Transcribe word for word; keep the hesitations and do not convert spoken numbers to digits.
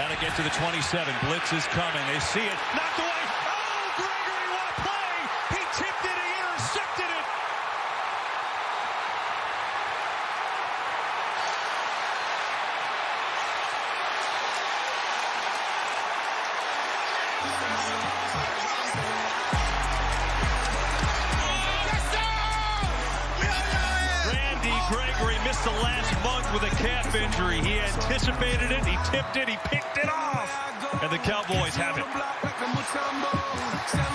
Got to get to the twenty-seven. Blitz is coming. They see it. Knocked away. Oh, Gregory, what a play. He tipped it. He intercepted it. Randy Gregory missed the last month with a calf injury. He anticipated it, he tipped it, he picked it off, and the Cowboys have it.